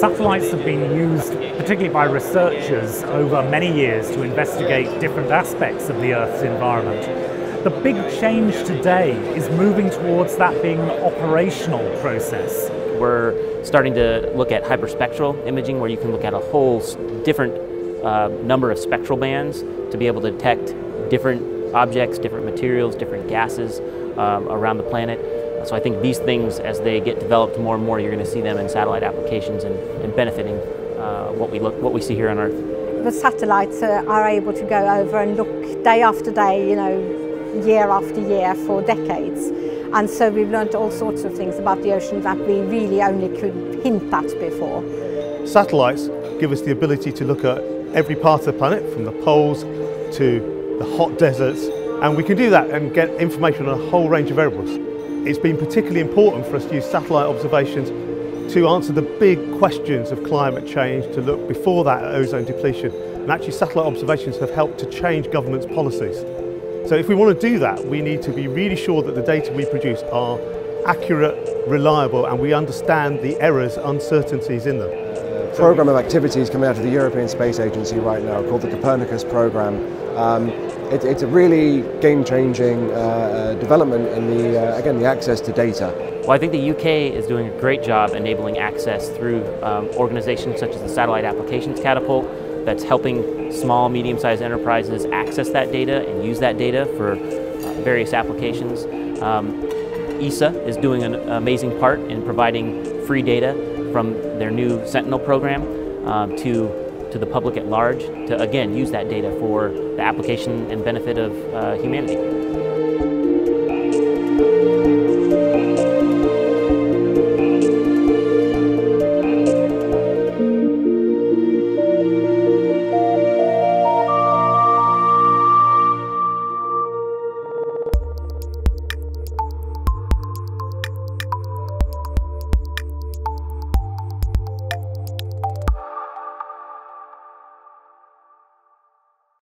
Satellites have been used, particularly by researchers, over many years to investigate different aspects of the Earth's environment. The big change today is moving towards that being an operational process. We're starting to look at hyperspectral imaging, where you can look at a whole different number of spectral bands to be able to detect different objects, different materials, different gases around the planet. So I think these things, as they get developed more and more, you're going to see them in satellite applications and benefiting what we see here on Earth. The satellites are able to go over and look day after day, you know, year after year for decades, and so we've learned all sorts of things about the ocean that we really only could hint at before. Satellites give us the ability to look at every part of the planet, from the poles to the hot deserts, and we can do that and get information on a whole range of variables. It's been particularly important for us to use satellite observations to answer the big questions of climate change, to look before that at ozone depletion, and actually satellite observations have helped to change government's policies. So if we want to do that, we need to be really sure that the data we produce are accurate, reliable, and we understand the errors, uncertainties in them. A programme of activities coming out of the European Space Agency right now called the Copernicus Programme. It's a really game-changing development in the access to data. Well, I think the UK is doing a great job enabling access through organisations such as the Satellite Applications Catapult, that's helping small, medium-sized enterprises access that data and use that data for various applications. ESA is doing an amazing part in providing free data from their new Sentinel program to the public at large to, again, use that data for the application and benefit of humanity.